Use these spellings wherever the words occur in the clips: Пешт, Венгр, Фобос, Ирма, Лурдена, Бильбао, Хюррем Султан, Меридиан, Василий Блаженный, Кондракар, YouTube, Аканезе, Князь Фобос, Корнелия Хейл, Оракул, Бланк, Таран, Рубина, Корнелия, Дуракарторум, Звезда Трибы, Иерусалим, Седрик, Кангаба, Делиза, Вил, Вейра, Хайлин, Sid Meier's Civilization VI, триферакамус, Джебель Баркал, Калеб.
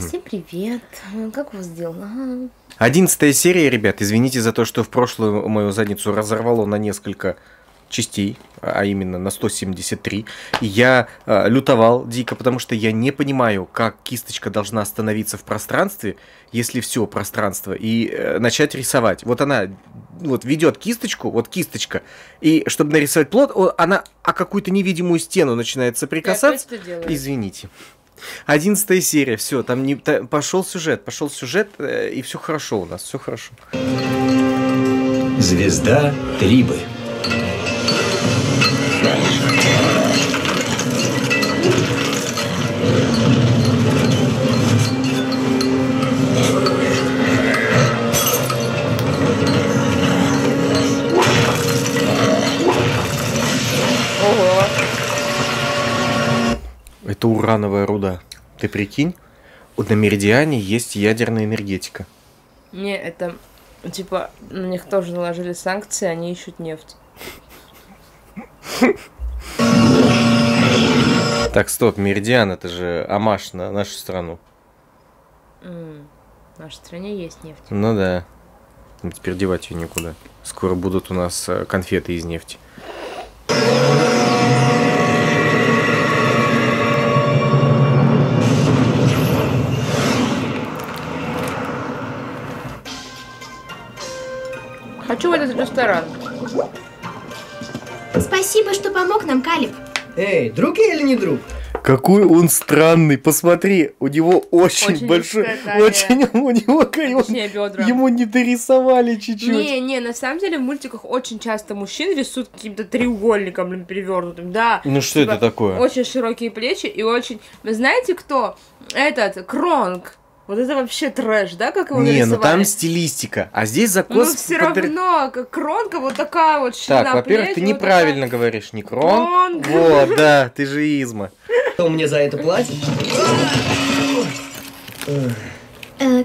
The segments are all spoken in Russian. Всем привет, как у вас дела? 11 серия, ребят, извините за то, что в прошлую мою задницу разорвало на несколько частей, а именно на 173. И я лютовал дико, потому что я не понимаю, как кисточка должна остановиться в пространстве, если все пространство, и начать рисовать. Вот она вот ведет кисточку, вот кисточка, и чтобы нарисовать плод, она какую-то невидимую стену начинает соприкасаться. Извините. 11 серия, все, там не пошел сюжет, и все хорошо у нас, все хорошо. Звезда Трибы. Это урановая руда. Ты прикинь, вот на Меридиане есть ядерная энергетика. Не, это типа на них тоже наложили санкции, они ищут нефть. Так, стоп, Меридиан, это же омаж на нашу страну. В нашей стране есть нефть. Ну да. Теперь девать ее некуда. Скоро будут у нас конфеты из нефти. Хочу в этот ресторан. Спасибо, что помог нам, Калеб. Эй, друг я или не друг? Какой он странный, посмотри, у него очень большой, ему не дорисовали чуть-чуть. Не, на самом деле в мультиках очень часто мужчин рисуют каким-то треугольником, блин, перевернутым, да. Ну что это такое? Очень широкие плечи и очень, вы знаете кто? Этот, Кронг. Вот это вообще трэш, да, как его нарисовали? Не, ну там стилистика, а здесь закос... Ну все равно, Кронка вот такая вот ширина плеч. Так, во-первых, ты вот неправильно говоришь, не Кронг. Вот, да, ты же изма. Кто мне за это платит?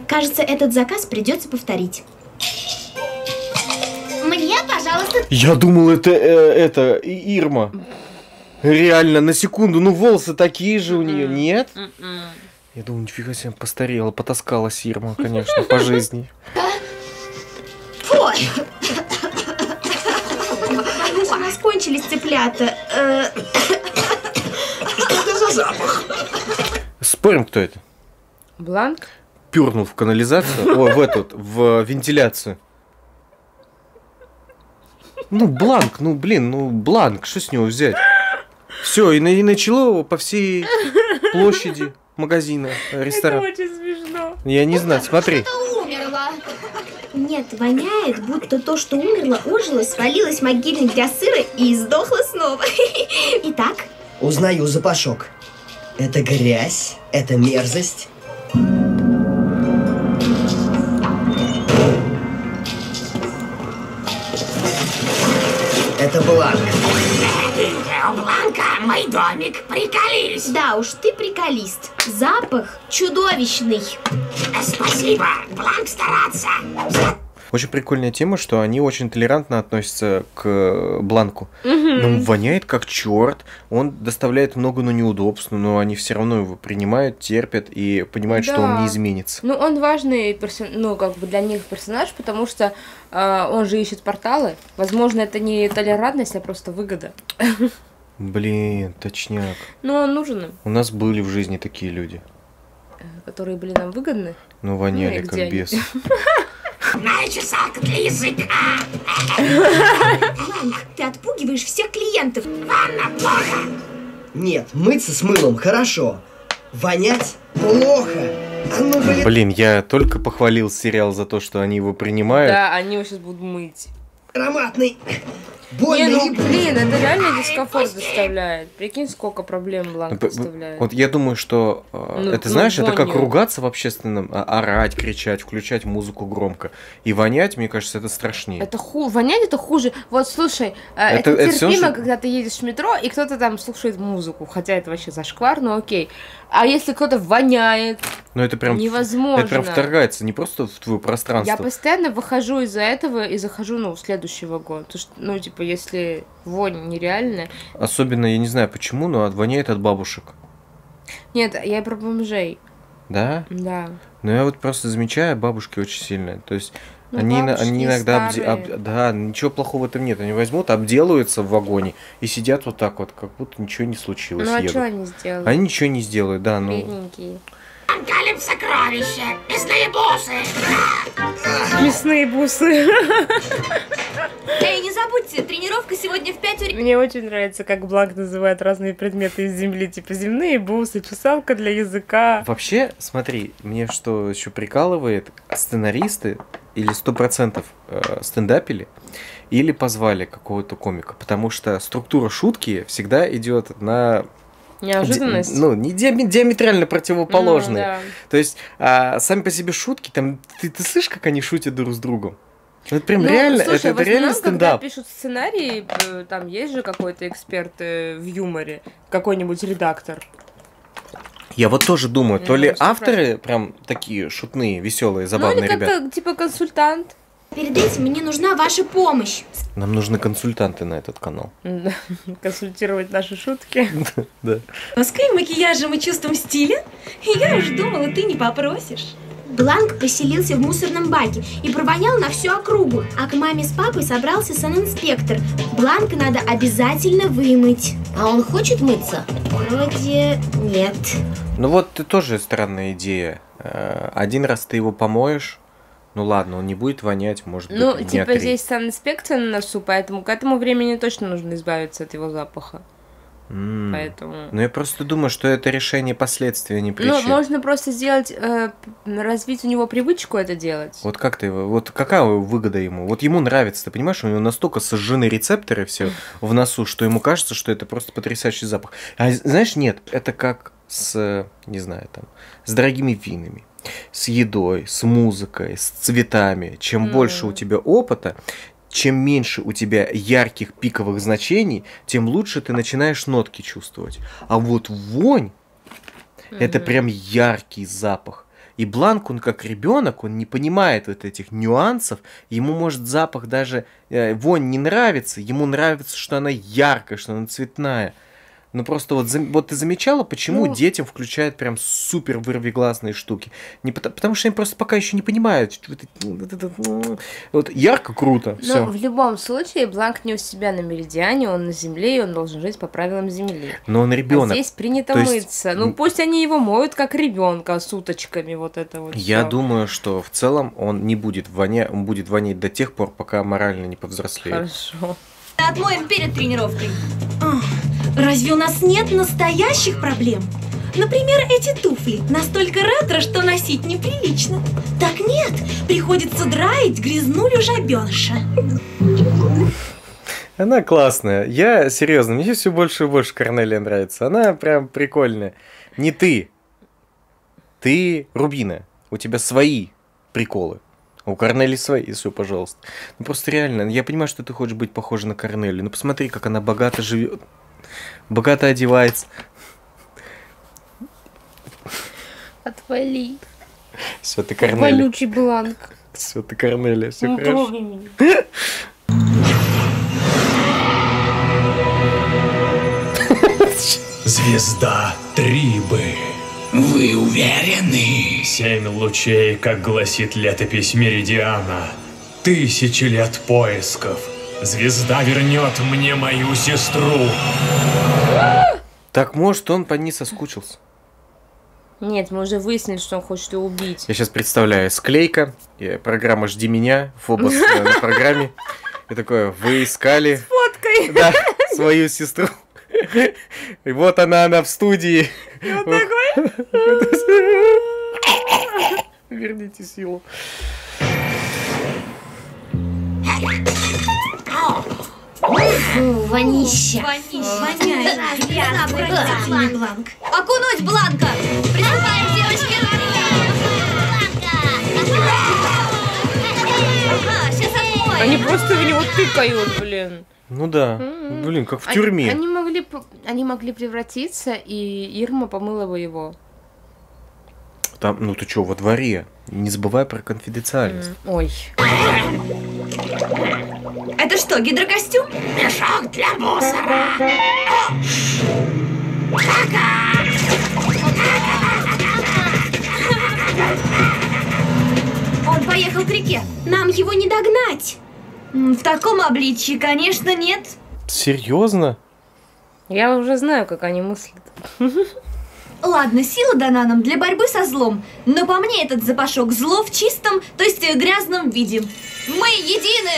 Кажется, этот заказ придется повторить. Мне, пожалуйста... Я думал, это Ирма. Реально, на секунду, ну волосы такие же у нее, нет? Я думаю, нифига себе, постарела, потаскалась Ирма, конечно, по жизни. Ой! У нас кончились цыплята. Что это за запах? Спорим, кто это? Бланк? Пёрнул в канализацию, ой, в вентиляцию. Ну, Бланк, ну, блин, ну, Бланк, что с него взять? Все, и начало по всей площади. Магазина, ресторан. Это очень смешно. Я не знаю, смотри. Что-то умерло. Нет, воняет, будто то, что умерло, ожило, свалилось в могильник для сыра и сдохло снова. Итак? Узнаю запашок. Это грязь, это мерзость. Это Бланк. Бланка, мой домик, приколись. Да уж, ты приколист. Запах чудовищный. Спасибо, Бланк стараться. Очень прикольная тема, что они очень толерантно относятся к Бланку. Ну, воняет как черт, он доставляет много, но неудобств, но они все равно его принимают, терпят и понимают, да, что он не изменится. Ну, он важный ну, как бы для них персонаж, потому что он же ищет порталы. Возможно, это не толерантность, а просто выгода. Блин, точняк. Ну, он нужен им. У нас были в жизни такие люди. Которые были нам выгодны? Ну, воняли как бес. Чесалка для языка. Бланк, ты отпугиваешь всех клиентов. Ванна плохо. Нет, мыться с мылом хорошо. Вонять плохо. А ну, блин. Блин, я только похвалил сериал за то, что они его принимают. Да, они его сейчас будут мыть. Ароматный. Не, ну блин, это реально дискомфорт доставляет. Прикинь, сколько проблем Бланк доставляет. Вот я думаю, что это, знаешь, это как ругаться в общественном, орать, кричать, включать музыку громко. И вонять, мне кажется, это страшнее. Это вонять это хуже. Вот слушай, это терпимо, когда ты едешь в метро, и кто-то там слушает музыку. Хотя это вообще зашквар, но окей. А если кто-то воняет, ну это прям невозможно. Это прям вторгается не просто в твое пространство. Я постоянно выхожу из-за этого и захожу, ну, в следующий вагон. Потому что, ну, типа, если вонь нереальная. Особенно, я не знаю почему, но воняет от бабушек. Нет, я про бомжей. Да? Да. Но я вот просто замечаю, бабушки очень сильные. То есть ну, они иногда... Да, ничего плохого там нет. Они возьмут, обделаются в вагоне и сидят вот так вот, как будто ничего не случилось. Ну, а что они сделают? Они ничего не сделают, да. Бедненькие. Калеб сокровище! Мясные бусы! Мясные бусы! Эй, не забудьте, тренировка сегодня в 5 Мне очень нравится, как Бланк называет разные предметы из земли, типа земные бусы, чесалка для языка. Вообще, смотри, мне что еще прикалывает, сценаристы или 100% стендапили, или позвали какого-то комика, потому что структура шутки всегда идет на... Неожиданность. Ну, не диаметрально противоположные. Ну, да. То есть, сами по себе шутки, там, ты слышишь, как они шутят друг с другом? Это прям реально, слушай, это реально стендап. Когда пишут сценарии, там есть же какой-то эксперт в юморе, какой-нибудь редактор. Я вот тоже думаю, то ли авторы прям такие шутные, веселые, забавные ребята. Ну, или как-то типа консультант. Перед этим мне нужна ваша помощь. Нам нужны консультанты на этот канал. Консультировать наши шутки. Да. Маской, макияжем и чувством стиля? Я уж думала, ты не попросишь. Бланк поселился в мусорном баке и провонял на всю округу. А к маме с папой собрался санинспектор. Бланка надо обязательно вымыть. А он хочет мыться? Вроде нет. Ну вот тоже странная идея. Один раз ты его помоешь. Ну ладно, он не будет вонять, может быть, ну, типа 3. Здесь санинспекция на носу, поэтому к этому времени точно нужно избавиться от его запаха. Поэтому... Ну я просто думаю, что это решение последствия, не причин. Ну, можно просто сделать, развить у него привычку это делать. Вот как ты, вот какая выгода ему? Вот ему нравится, ты понимаешь, у него настолько сожжены рецепторы все в носу, что ему кажется, что это просто потрясающий запах. А знаешь, нет, это как с, не знаю, там, с дорогими винами. С едой, с музыкой, с цветами. Чем больше у тебя опыта, чем меньше у тебя ярких пиковых значений, тем лучше ты начинаешь нотки чувствовать. А вот вонь, это прям яркий запах. И Бланк, он как ребенок, он не понимает вот этих нюансов. Ему, может, запах даже, вонь не нравится. Ему нравится, что она яркая, что она цветная. Ну просто вот ты замечала, почему детям включают прям супер вырвиглазные штуки? Не потому что они просто пока еще не понимают. Вот ярко, круто. Но в любом случае Бланк не у себя на Меридиане, он на земле, и он должен жить по правилам земли. Но он ребенок. А здесь принято мыться. Ну пусть они его моют как ребенка с уточками вот это вот. Я думаю, что в целом он не будет вонять, он будет вонять до тех пор, пока морально не повзрослеет. Хорошо. Отмоем перед тренировкой. Разве у нас нет настоящих проблем? Например, эти туфли настолько ретро, что носить неприлично. Так нет, приходится драить грязнулю жабёныша. Она классная. Я серьезно, мне все больше и больше Корнелия нравится. Она прям прикольная. Не ты. Ты Рубина. У тебя свои приколы. У Корнелии свои, если пожалуйста. Ну просто реально, я понимаю, что ты хочешь быть похожа на Корнелию. Ну посмотри, как она богато живет. Богато одевается. Отвали. Все, ты Корнелия. Вонючий Бланк. Все, ты Корнелия, все хорошо. Звезда Трибы. Вы уверены? 7 лучей, как гласит летопись Меридиана. 1000 лет поисков. Звезда вернет мне мою сестру. Так может он по ней соскучился? Нет, мы уже выяснили, что он хочет ее убить. Я сейчас представляю, склейка, программа «Жди меня», Фобос на программе. И такое, вы искали... С фоткой. Да, свою сестру. И вот она в студии. И вот такой. Верните силу. Вонища. Воняет. Бланк. Окунуть Бланка. Приступаем, девочки. Бланка. Они просто в него тыкают, блин. Ну да. Блин, как в тюрьме. Они могли превратиться, и Ирма помыла бы его. Там, ну ты чё, во дворе. Не забывай про конфиденциальность. Ой. Это что, гидрокостюм? Мешок для мусора. поехал к реке. Нам его не догнать. В таком обличии, конечно, нет. Серьезно? Я уже знаю, как они мыслят. Ладно, сила дана нам для борьбы со злом. Но по мне этот запашок зло в чистом, то есть грязном виде. Мы едины!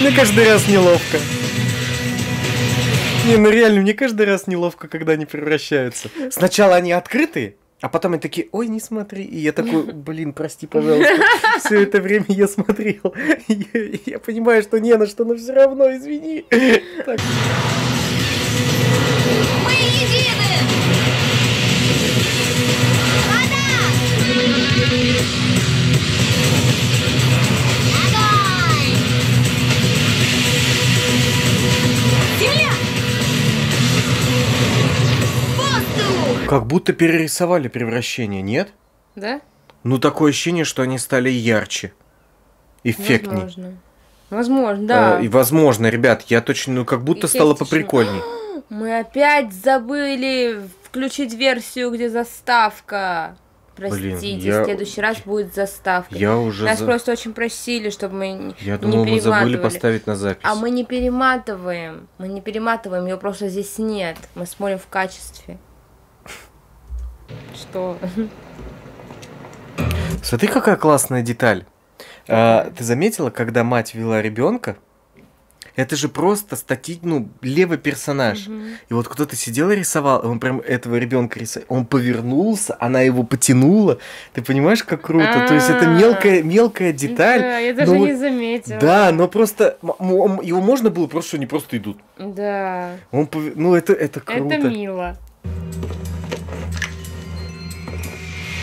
Мне каждый раз неловко. Не, ну реально, мне каждый раз неловко, когда они превращаются. Сначала они открытые, а потом они такие, ой, не смотри. И я такой, блин, прости, пожалуйста. Все это время я смотрел. Я понимаю, что не на что, но все равно, извини. Так. Мы едины! Вода! Как будто перерисовали превращение, нет? Да? Ну, такое ощущение, что они стали ярче, эффектней. Возможно, да. И возможно, ребят, я точно, ну, как будто стало поприкольней. Мы опять забыли включить версию, где заставка. Простите, в следующий раз будет заставка. Нас просто очень просили, чтобы мы не перематывали. Мы забыли поставить на запись. А мы не перематываем. Мы не перематываем, ее просто здесь нет. Мы смотрим в качестве. Что? Смотри, какая классная деталь. А, ты заметила, когда мать вела ребенка? Это же просто ну, левый персонаж. И вот кто-то сидел и рисовал, и он прям этого ребенка рисовал. Он повернулся, она его потянула. Ты понимаешь, как круто? То есть это мелкая деталь. Да, я даже не заметила. Да, но просто его можно было просто, что они просто идут. Да. Ну, это круто. Это мило.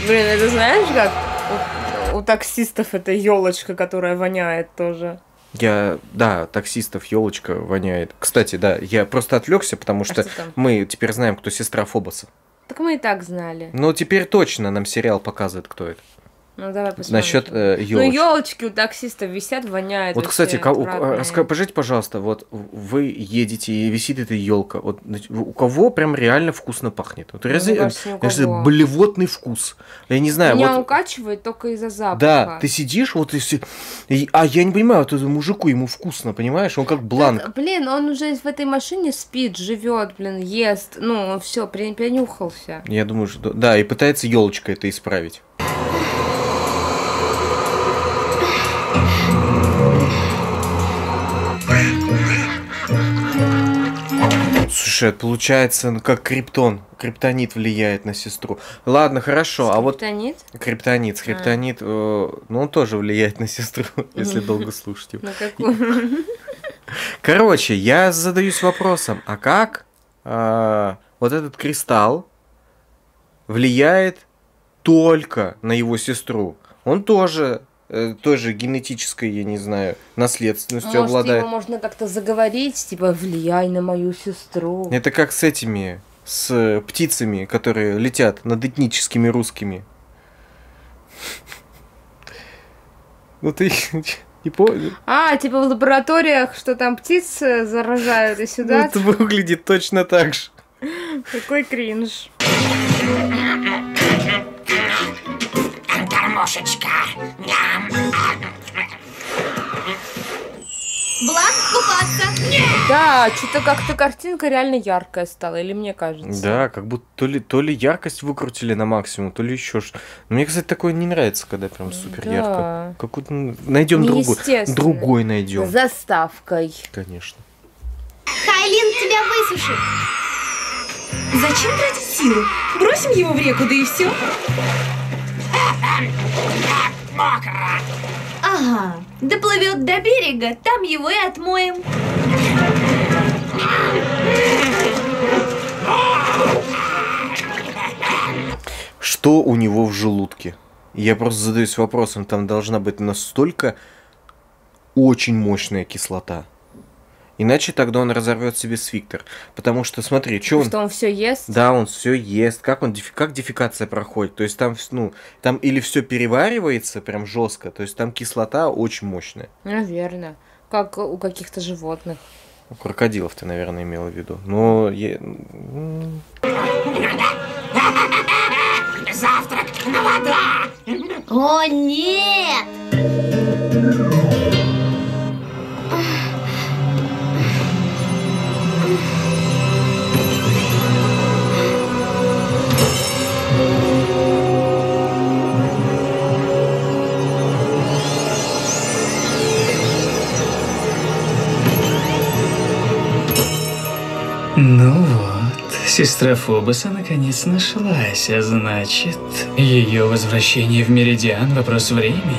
Блин, это знаешь, как у таксистов это елочка, которая воняет тоже. Да, таксистов елочка воняет. Кстати, да, я просто отвлекся, потому что мы теперь знаем, кто сестра Фобоса. Так мы и так знали. Ну, теперь точно нам сериал показывает, кто это. Ну, давай посмотрим. Насчет елочки. Ну, елочки у таксистов висят, воняют. Вот, кстати, расскажите, пожалуйста, вот вы едете и висит эта елка. Вот у кого прям реально вкусно пахнет? Вот блевотный вкус. Я не знаю. Меня укачивает только из-за запаха. Да, ты сидишь, вот и а я не понимаю, вот этому мужику ему вкусно, понимаешь? Он как Бланк. Так, блин, он уже в этой машине спит, живет, блин, ест. Ну, все, принюхался. Я думаю, что да, и пытается елочка это исправить. Слушай, получается, ну как криптон. Криптонит влияет на сестру. Ладно, хорошо. А вот криптонит? Криптонит, ну он тоже влияет на сестру, если долго слушать его. Короче, я задаюсь вопросом, а как вот этот кристалл влияет только на его сестру? Он тоже... той же генетической, я не знаю, наследственностью обладает. Может, его можно как-то заговорить, типа, влияй на мою сестру. Это как с этими, с птицами, которые летят над этническими русскими. Ну ты не понял? А, типа в лабораториях, что там птиц заражают и сюда? Это выглядит точно так же. Какой кринж. Кормушечка. Бланк, купаться. Нет! Да, что-то как-то картинка реально яркая стала, или мне кажется. Да, как будто то ли яркость выкрутили на максимум, то ли еще что. Мне, кстати, такое не нравится, когда прям супер ярко. Какую-то найдем другой найдем. Заставкой. Конечно. Хайлин тебя высушит. Зачем тратить силу? Бросим его в реку, да и все. Мокро. Ага, доплывет до берега, там его и отмоем. Что у него в желудке? Я просто задаюсь вопросом, там должна быть настолько очень мощная кислота. Иначе тогда он разорвет себе свиктер. Потому что, смотри, что он... Что он все ест? Да, он все ест. Как дефекация проходит? То есть там, ну, там или все переваривается прям жестко, то есть там кислота очень мощная. Наверное. Как у каких-то животных. У крокодилов ты, наверное, имела в виду. Но... Завтрак на вода! О, нет! Ну вот, сестра Фобоса наконец нашлась, а значит, ее возвращение в Меридиан – вопрос времени.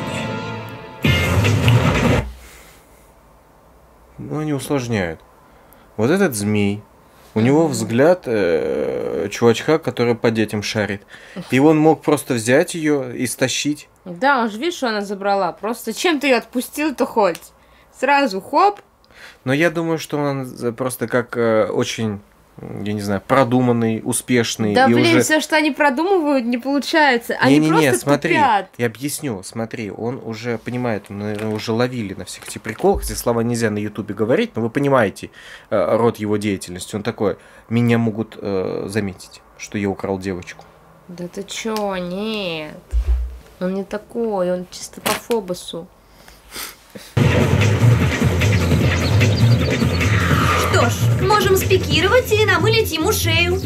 Ну, они усложняют. Вот этот змей, у него взгляд чувачка, который по детям шарит. И он мог просто взять ее и стащить. Да, он же, видишь, что она забрала. Просто чем ты ее отпустил-то хоть? Сразу хоп. Но я думаю, что он просто как очень, я не знаю, продуманный, успешный. Да, и блин, уже... все, что они продумывают, не получается. Они просто смотри, тупят. Я объясню, смотри, он уже понимает, наверное, уже ловили на всех этих приколах, эти слова нельзя на Ютубе говорить, но вы понимаете род его деятельности. Он такой, меня могут заметить, что я украл девочку. Да ты чё, нет. Он не такой, он чисто по Фобосу. Что ж, можем спикировать или намылить ему шею.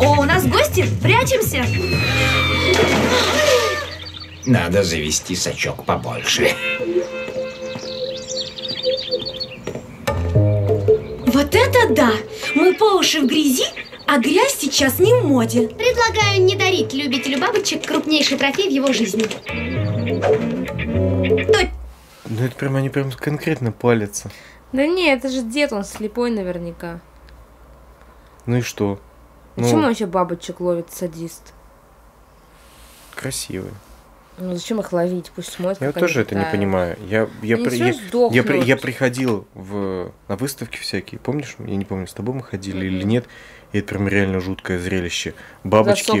О, у нас гости, прячемся. Надо завести сачок побольше. Вот это да! Мы по уши в грязи, а грязь сейчас не в моде. Предлагаю не дарить любителю бабочек крупнейший трофей в его жизни. Ну это прям, они прям конкретно палятся. Да не, это же дед, он слепой наверняка. Ну и что? Почему он еще бабочек ловит, садист? Красивый. Ну зачем их ловить? Пусть смотрят. Я тоже это не понимаю. Я приходил на выставки всякие, помнишь? Я не помню, с тобой мы ходили или нет. И это прям реально жуткое зрелище. Бабочки?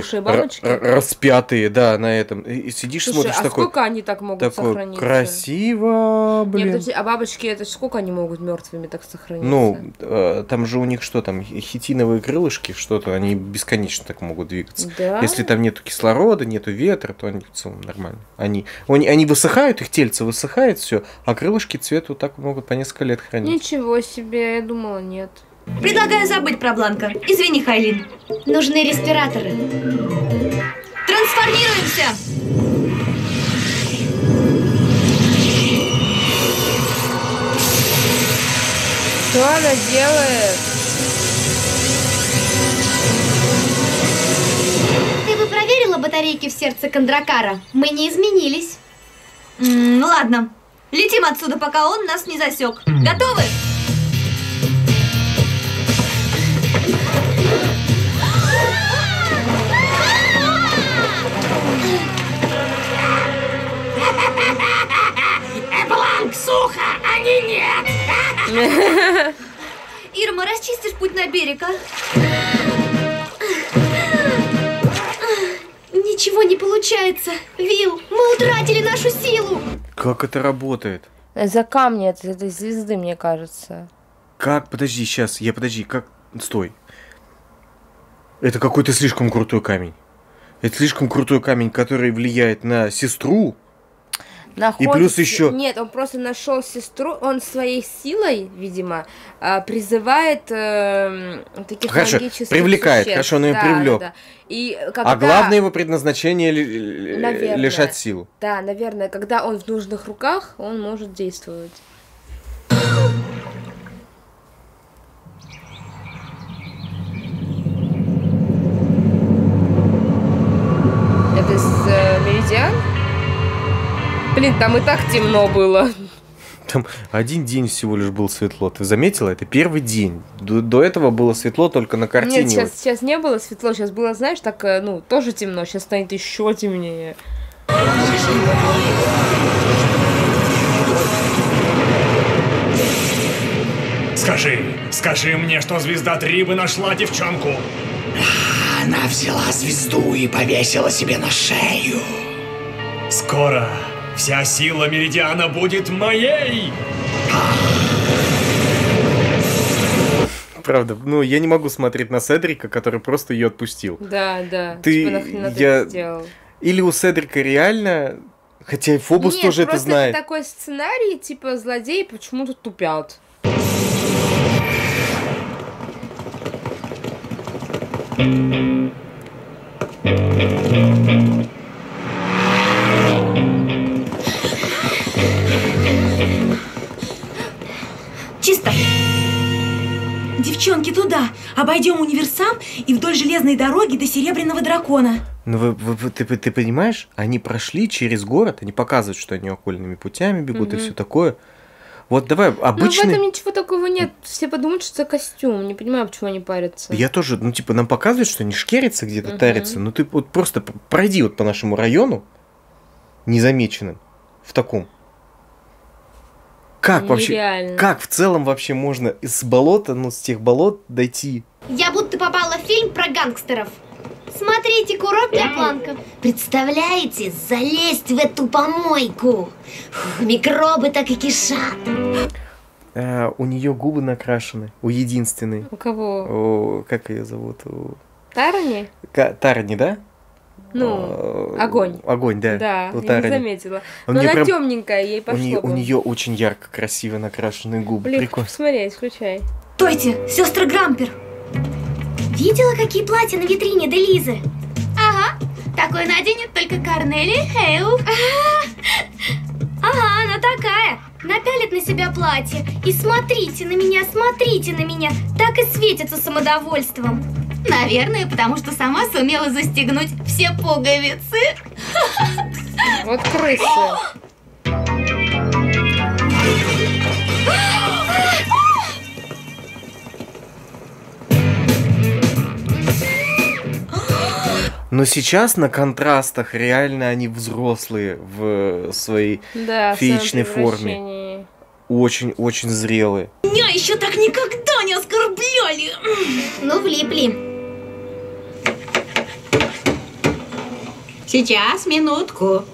Распятые, да, на этом. И сидишь, слушай, смотришь, а такой... сколько они так могут сохраниться? Красиво, блин. Нет, подожди, а бабочки, это сколько они могут мертвыми так сохраниться? Ну, там же у них что там, хитиновые крылышки, что-то, они бесконечно так могут двигаться. Да? Если там нету кислорода, нету ветра, то они в целом нормально. Они высыхают, их тельце высыхает, все, а крылышки цвет вот так могут по несколько лет хранить. Ничего себе, я думала, нет. Предлагаю забыть про Бланка. Извини, Хайлин. Нужны респираторы. Трансформируемся! Что она делает? Ты бы проверила батарейки в сердце Кондракара? Мы не изменились. Ну ладно. Летим отсюда, пока он нас не засек. Готовы? Бланк, сухо, они нет. Ирма, расчистишь путь на берег, а? Ничего не получается. Вил, мы утратили нашу силу. Как это работает? За камни от этой звезды, мне кажется. Как? Подожди, сейчас. Как? Стой. Это какой-то слишком крутой камень. Это слишком крутой камень, который влияет на сестру. Находит... И плюс еще... Нет, он просто нашел сестру, он своей силой, видимо, призывает таких магических привлекает, существ. Хорошо, он ее привлек. Да. И когда... А главное его предназначение лишать силу. Да, наверное, когда он в нужных руках, он может действовать. Это с Меридиан? Блин, там и так темно было. Там один день всего лишь был светло. Ты заметила? Это первый день. До этого было светло только на картине. Нет, сейчас не было светло. Сейчас было, знаешь, так, ну, тоже темно. Сейчас станет еще темнее. Скажи мне, что Звезда Трибы нашла девчонку. Она взяла звезду и повесила себе на шею. Скоро вся сила Меридиана будет моей. Правда, ну я не могу смотреть на Седрика, который просто ее отпустил. Да, да. Ты сделал. Или у Седрика реально, хотя и Фобос тоже это знает. Нет, просто такой сценарий, типа злодеи почему-то тупят. Чисто. Девчонки, туда. Обойдем универсам и вдоль железной дороги до Серебряного дракона. Ну, ты понимаешь, они прошли через город, они показывают, что они окольными путями бегут и все такое. Вот давай обычный... Но в этом ничего такого нет. Все подумают, что это костюм. Не понимаю, почему они парятся. Я тоже, ну типа нам показывают, что они шкерятся где-то, тарятся. Ну ты вот просто пройди вот по нашему району незамеченным в таком. Как нереально. Вообще? Как в целом вообще можно с болота, ну с тех болот дойти? Я будто попала в фильм про гангстеров. Смотрите, курорт для Бланка. Представляете, залезть в эту помойку. Фух, микробы так и кишат. У нее губы накрашены, у единственной. У кого? Как ее зовут? Тарани? Тарани, да? Ну, огонь. Огонь, да. Да, у я не заметила. Но она прям... темненькая, ей пошло. У нее очень ярко, красиво накрашенные губы. Блин, смотри, включай. Тойте, сестры Грампер. Видела, какие платья на витрине Делизы? Ага, такое наденет только Корнелия Хейл. Ага, она такая. Напялит на себя платье. И смотрите на меня, так и светится самодовольством. Наверное, потому что сама сумела застегнуть все пуговицы. Вот крысы. Но сейчас на контрастах реально они взрослые в своей феечной форме. Очень-очень зрелые. Меня еще так никогда не оскорбляли. Ну, влипли. Сейчас, минутку.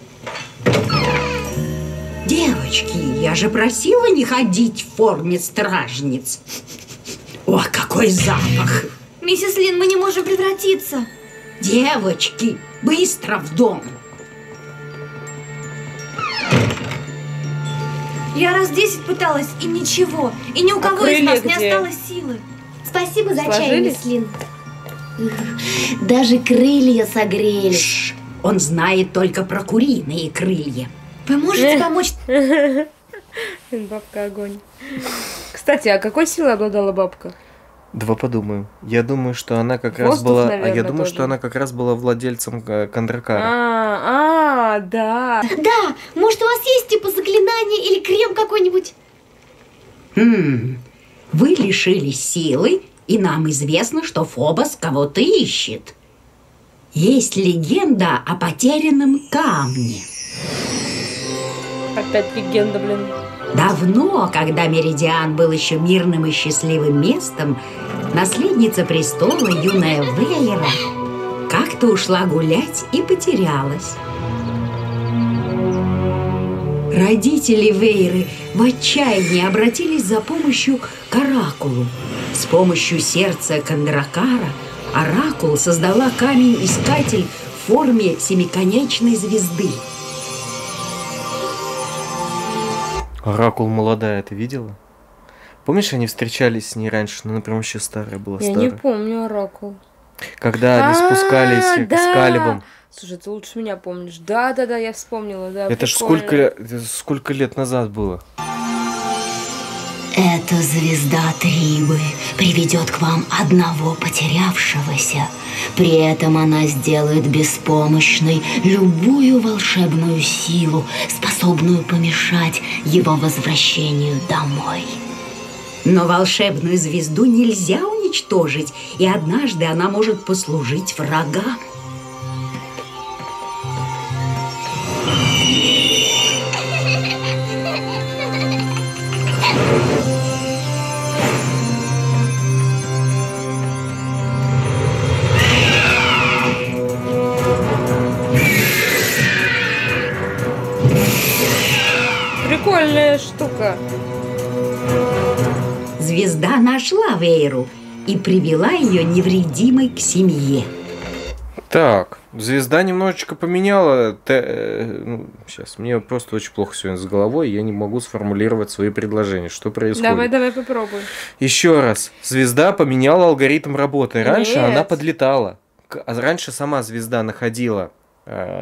Девочки, я же просила не ходить в форме стражниц. О, какой запах. Миссис Лин, мы не можем превратиться. Девочки, быстро в дом. Я раз 10 пыталась, и ничего. И ни у кого из нас не осталось силы. Спасибо за чай, мисс Лин. Даже крылья согрели. Он знает только про куриные крылья. Вы можете помочь? Бабка огонь. Кстати, а какой силой обладала бабка? Давай подумаем. Я думаю, что она как раз была. А я думаю, что она как раз была владельцем Кондракара. Да. Да, может у вас есть типа заклинание или крем какой-нибудь? Вы лишились силы, и нам известно, что Фобос кого-то ищет. Есть легенда о потерянном камне. Опять легенда, блин. Давно, когда Меридиан был еще мирным и счастливым местом, наследница престола, юная Вейра, как-то ушла гулять и потерялась. Родители Вейры в отчаянии обратились за помощью к Оракулу. С помощью сердца Кондракара Оракул создала камень-искатель в форме семиконечной звезды. Оракул молодая, ты видела? Помнишь, они встречались с ней раньше, ну, например, еще старая была. Я не помню Оракул. Когда они спускались с Калебом. Слушай, ты лучше меня помнишь. Да, я вспомнила, да. Это ж сколько лет назад было? Эта звезда Трибы приведет к вам одного потерявшегося. При этом она сделает беспомощной любую волшебную силу, способную помешать его возвращению домой. Но волшебную звезду нельзя уничтожить, и однажды она может послужить врагам. прикольная штука. Звезда нашла Вейру и привела ее невредимой к семье. Так, звезда немножечко поменяла. Сейчас, мне просто очень плохо сегодня с головой, я не могу сформулировать свои предложения. Что происходит? Давай попробуем. Еще раз. Звезда поменяла алгоритм работы. Раньше она подлетала. Раньше сама звезда находила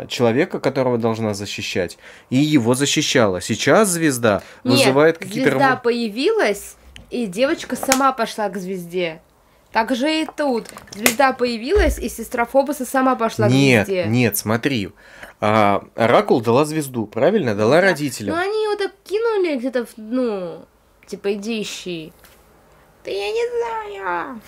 человека, которого должна защищать, и его защищала. Сейчас звезда вызывает какие-то... Звезда появилась, и девочка сама пошла к звезде. Так же и тут. Звезда появилась, и сестра Фобоса сама пошла к звезде. Нет, смотри. Оракул дала звезду, правильно? Дала родителям. Ну, они его так кинули где-то, типа, иди ищи. Да я не знаю.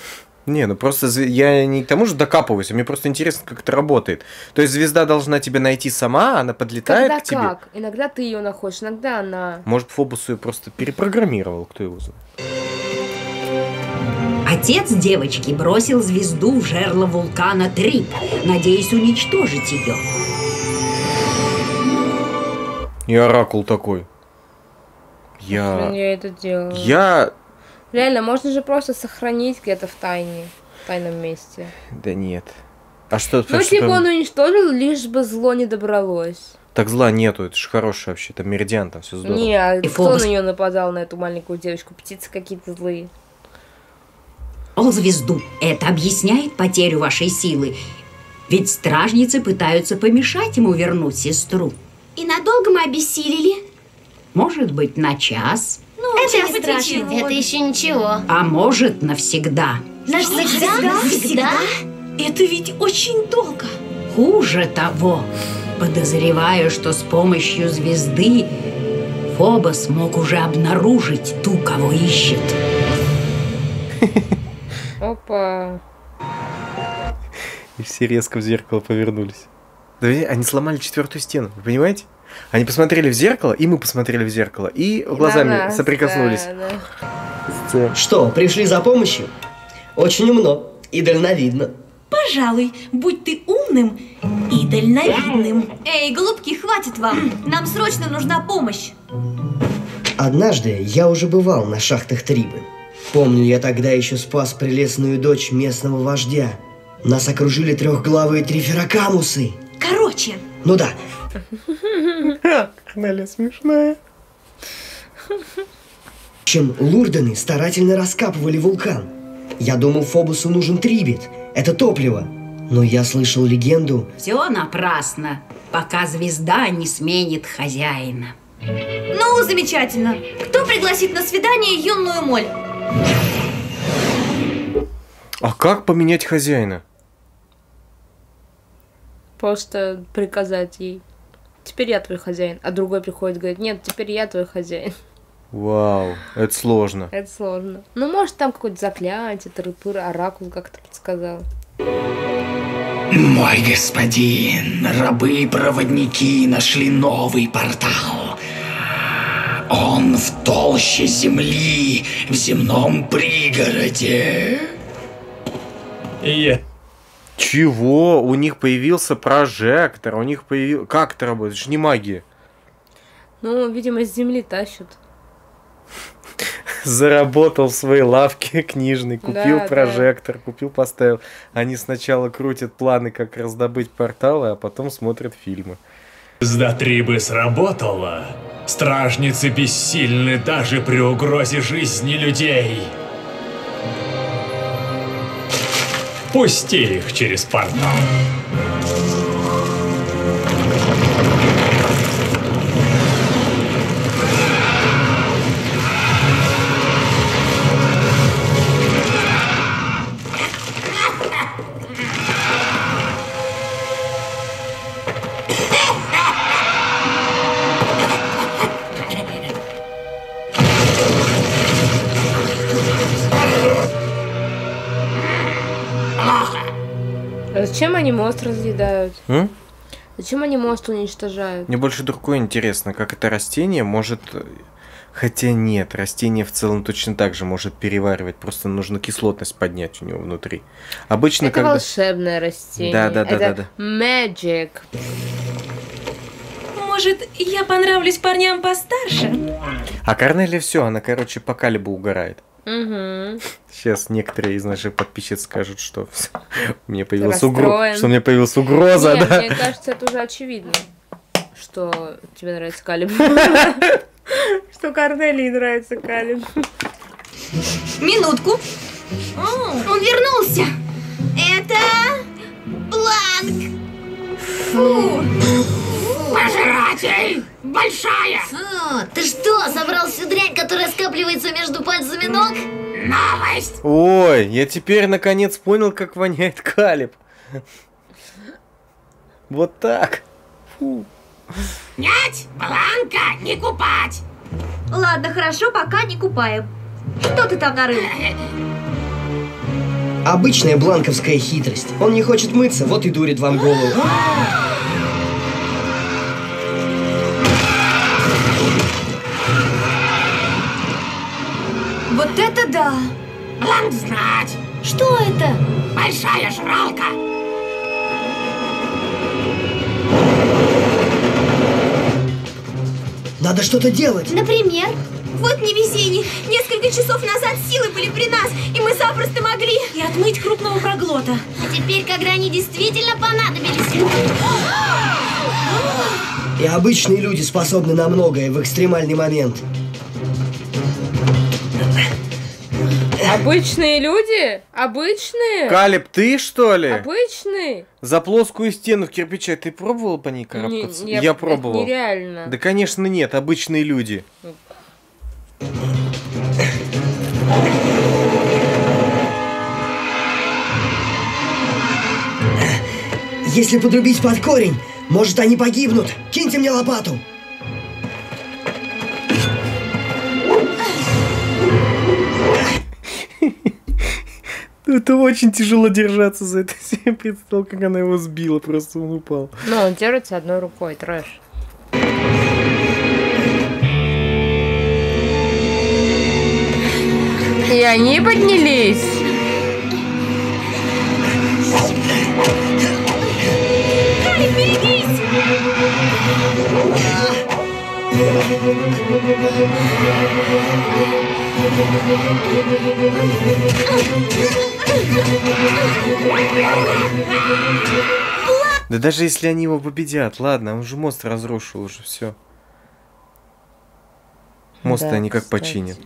Не, ну просто я не к тому же докапываюсь, а мне просто интересно, как это работает. То есть звезда должна тебя найти сама, она подлетает к тебе. Как? Иногда ты ее находишь, иногда она... Может, Фобосу ее просто перепрограммировал, кто его знает. Отец девочки бросил звезду в жерло вулкана Триб, надеясь уничтожить ее. И Оракул такой. Я это делаю. Реально, можно же просто сохранить где-то в тайне, в тайном месте. Да нет. А что? Ну, типа он уничтожил, лишь бы зло не добралось. Так зла нету, это же хорошее вообще, там Меридиан, там все здорово. Не, кто на нее нападал, на эту маленькую девочку? Птицы какие-то злые. О, звезду, это объясняет потерю вашей силы. Ведь стражницы пытаются помешать ему вернуть сестру. И надолго мы обессилели? Может быть, на час. Это страшно. Это еще ничего. А может, навсегда. Навсегда? Это ведь очень долго. Хуже того, подозреваю, что с помощью звезды Фобос мог уже обнаружить ту, кого ищет. Опа. И все резко в зеркало повернулись. Они сломали четвертую стену, вы понимаете? Они посмотрели в зеркало, и мы посмотрели в зеркало, и глазами соприкоснулись. Да. Что, пришли за помощью? Очень умно и дальновидно. Пожалуй, будь ты умным и дальновидным. Эй, голубки, хватит вам. Нам срочно нужна помощь. Однажды я уже бывал на шахтах Трибы. Помню, я тогда еще спас прелестную дочь местного вождя. Нас окружили трехглавые триферакамусы. Короче. Ну да. Корнелия смешная. Чем Лурдены старательно раскапывали вулкан. Я думал, Фобосу нужен трибит. Это топливо. Но я слышал легенду. Все напрасно, пока звезда не сменит хозяина. Ну, замечательно. Кто пригласит на свидание юную моль? А как поменять хозяина? Просто приказать ей. Теперь я твой хозяин, а другой приходит и говорит, нет, теперь я твой хозяин. Вау, это сложно. Это сложно. Ну, может, там какое-то заклятие, трупыр, оракул как-то подсказал. Мой господин, рабы-проводники нашли новый портал. Он в толще земли, в земном пригороде. Чего? У них появился прожектор, у них появился... Как это работает? Это же не магия. Ну, видимо, с земли тащат. Заработал в своей лавке книжной, купил прожектор, купил, поставил. Они сначала крутят планы, как раздобыть порталы, а потом смотрят фильмы. Звезда Трибы сработала. Стражницы бессильны даже при угрозе жизни людей. Пусти их через портал. Зачем они мост разъедают? Зачем они мост уничтожают? Мне больше другое интересно, как это растение может... Хотя нет, растение в целом точно так же может переваривать, просто нужно кислотность поднять у него внутри. Обычно это когда... волшебное растение. Да, да, да, это magic. Может, я понравлюсь парням постарше? А Корнелия все, она, короче, по Калебу угорает. Угу. Сейчас некоторые из наших подписчиц скажут, что у меня появилась угроза. Что у меня появилась угроза, да? Мне кажется, это уже очевидно, что тебе нравится Калеб. Что Корнелии нравится Калеб. Минутку. Он вернулся. Это Бланк. Фу. Пожиратель! Большая! Фу, ты что, собрал всю дрянь, которая скапливается между пальцами ног? Новость! Ой, я теперь наконец понял, как воняет Калеб. Вот так. Фу. Нять, Бланка, не купать! Ладно, хорошо, пока не купаем. Что ты там нарыл? Обычная бланковская хитрость. Он не хочет мыться, вот и дурит вам голову. Вот это да! Бланк знать! Что это? Большая жралка! Надо что-то делать! Например? Вот невезение. Несколько часов назад силы были при нас, и мы запросто могли и отмыть крупного проглота. А теперь, когда они действительно понадобились... И обычные люди способны на многое в экстремальный момент. Обычные люди? Обычные? Калеб, ты что ли? Обычный? За плоскую стену в кирпиче ты пробовала по ней карабкаться? Не, я пробовал. Нереально. Да, конечно, нет. Обычные люди. Если подрубить под корень, может, они погибнут. Киньте мне лопату. Это очень тяжело держаться за это. Я представил, как она его сбила, просто он упал. Но он держится одной рукой, трэш. И они поднялись. Калеб, берегись! Да даже если они его победят, ладно, он же мост разрушил уже, все. Мост да, они как кстати. Починят.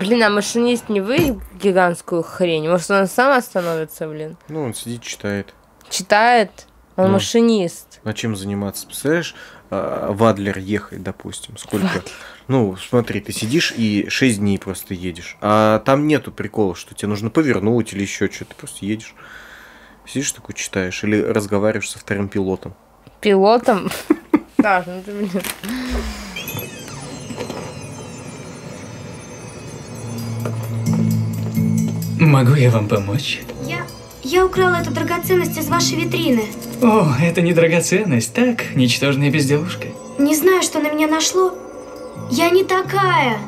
Блин, а машинист не выиграл гигантскую хрень? Может, он сам остановится, блин? Ну, он сидит, читает. Читает? Он ну, машинист. А чем заниматься? Представляешь, в Адлер ехать, допустим, сколько? Ну, смотри, ты сидишь и 6 дней просто едешь. А там нету прикола, что тебе нужно повернуть или еще что-то. Ты просто едешь, сидишь такой, читаешь. Или разговариваешь со вторым пилотом. Пилотом? Да, ну ты блин. Могу я вам помочь? Я украла эту драгоценность из вашей витрины. О, это не драгоценность, так, ничтожная безделушка. Не знаю, что на меня нашло. Я не такая.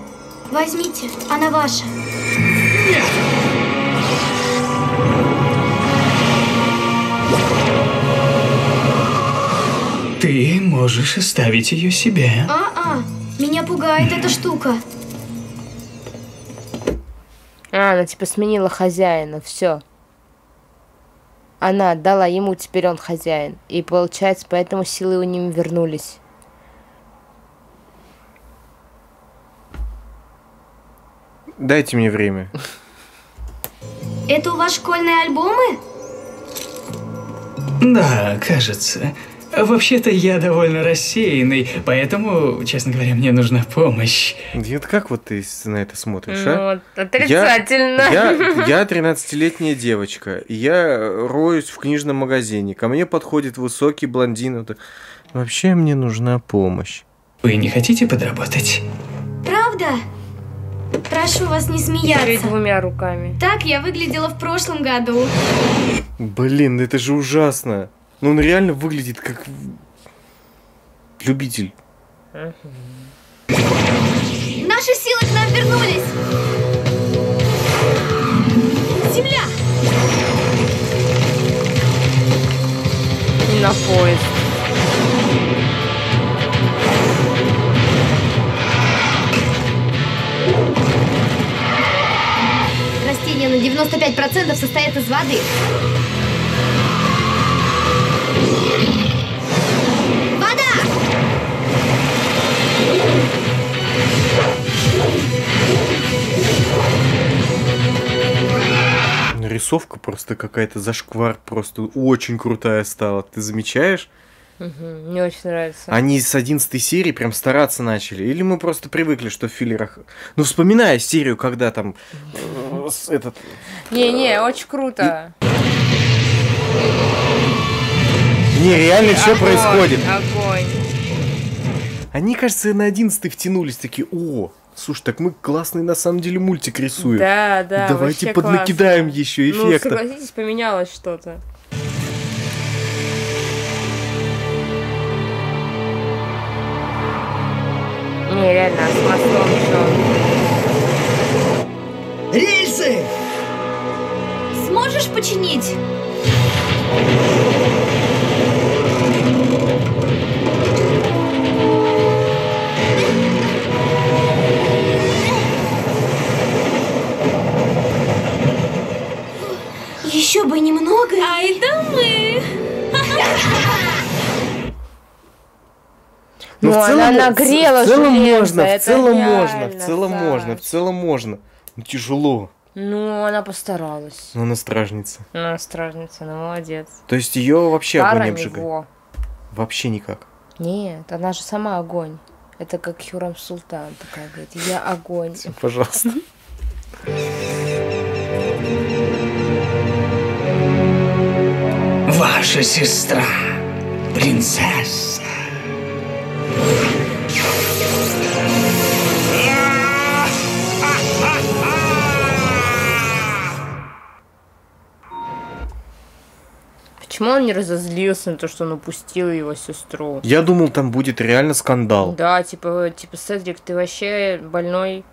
Возьмите, она ваша. Нет. Ты можешь оставить ее себе. Меня пугает эта штука. А, она типа сменила хозяина, все. Она отдала ему, теперь он хозяин. И получается, поэтому силы у него вернулись. Дайте мне время. Это у вас школьные альбомы? Да, кажется. Вообще-то я довольно рассеянный, поэтому, честно говоря, мне нужна помощь. Нет, как вот ты на это смотришь, а? Ну, отрицательно. Я 13-летняя девочка, и я роюсь в книжном магазине. Ко мне подходит высокий блондин. Вот, вообще мне нужна помощь. Вы не хотите подработать? Правда? прошу вас не смеяться. Теперь двумя руками. Так я выглядела в прошлом году. Блин, это же ужасно. Ну он реально выглядит как любитель. Наши силы к нам вернулись. Земля. На поезд. Растения на 95% состоят из воды. Рисовка просто какая-то зашквар, просто очень крутая стала. Ты замечаешь? Мне очень нравится. Они с 11 серии прям стараться начали. Или мы просто привыкли, что в филлерах... Ну, вспоминая серию, когда там... Этот... Не-не, очень круто. Не, реально, что происходит? Огонь. Они, кажется, на 11 втянулись, такие, о... Слушай, так мы классный на самом деле мультик рисуем. Да, да. Давайте поднакидаем еще эффекта. Ну, согласитесь, поменялось что-то. Не, реально, с мостом еще. Рельсы! Сможешь починить? Еще бы немного. А это мы. Ну, она нагрела. В целом можно, в целом можно, в целом можно, в целом можно. Ну, тяжело. Ну, она постаралась. Ну, она стражница. Она стражница, она молодец. То есть ее вообще огонь не обжигает? Вообще никак. Нет, она же сама огонь. Это как Хюррем Султан такая говорит. Я огонь. Пожалуйста. Ваша сестра, принцесса. Почему он не разозлился на то, что он упустил его сестру? Я думал, там будет реально скандал. Да, типа Седрик, ты вообще больной.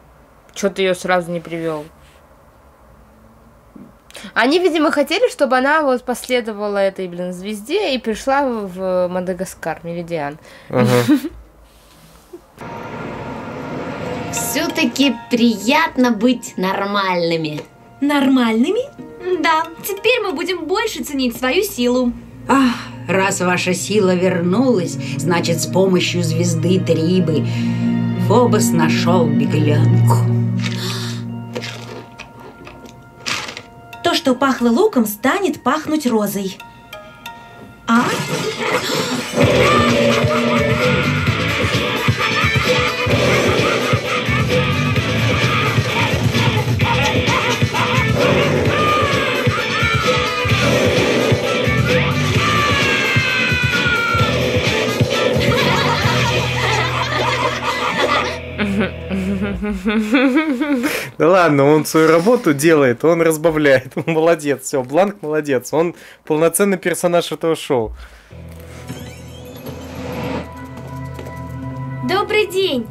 Чё ты ее сразу не привел? Они, видимо, хотели, чтобы она вот последовала этой, блин, звезде и пришла в Мадагаскар, Меридиан. Все-таки приятно быть нормальными. Нормальными? Да. Теперь мы будем больше ценить свою силу. Ах, раз ваша сила вернулась, значит, с помощью звезды Трибы Фобос нашел беглянку. То, что пахло луком, станет пахнуть розой. А? Да ладно, он свою работу делает, он разбавляет. Он молодец, все, Бланк молодец. Он полноценный персонаж этого шоу. Добрый день.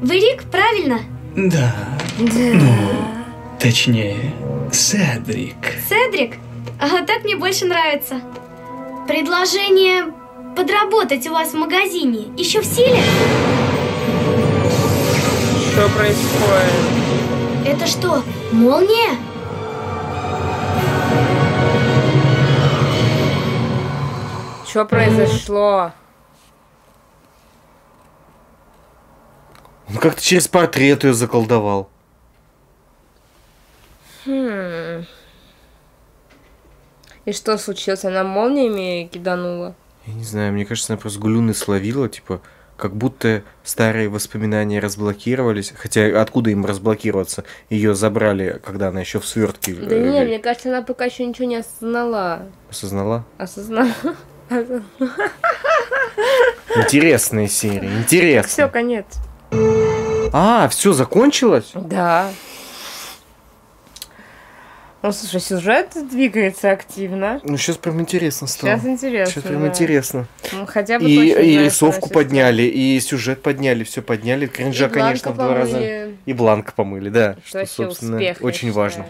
Вы Рик, правильно? Да. Ну, точнее, Седрик. Седрик? А так мне больше нравится. Предложение подработать у вас в магазине еще в силе? Что происходит? Это что, молния? Что произошло? Он как-то через портрет ее заколдовал. И что случилось? Она молниями киданула? Я не знаю, мне кажется, она просто гулюны словила, типа... Как будто старые воспоминания разблокировались. Хотя откуда им разблокироваться? Ее забрали, когда она еще в свертке. Да не, мне кажется, она пока еще ничего не осознала. Осознала? Осознала. Интересная серия, интересная. Все, конец. А, все закончилось? Да. Ну, слушай, сюжет двигается активно. Ну, сейчас прям интересно стало. Сейчас интересно. Сейчас прям интересно. Ну, хотя бы и рисовку подняли, и сюжет подняли, все подняли. Кринжа, конечно, в 2 раза. И бланк помыли, да. Что, собственно, успех, очень важно.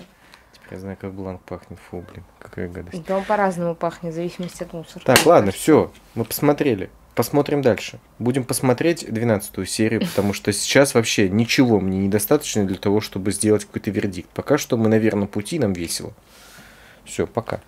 Теперь я знаю, как бланк пахнет. Фу, блин, какая гадость. Да, он по-разному пахнет, в зависимости от мусора. Так, ладно, все, мы посмотрели. Посмотрим дальше. Будем посмотреть 12-ю серию, потому что сейчас вообще ничего мне недостаточно для того, чтобы сделать какой-то вердикт. Пока что мы, наверное, на пути, нам весело. Все, пока.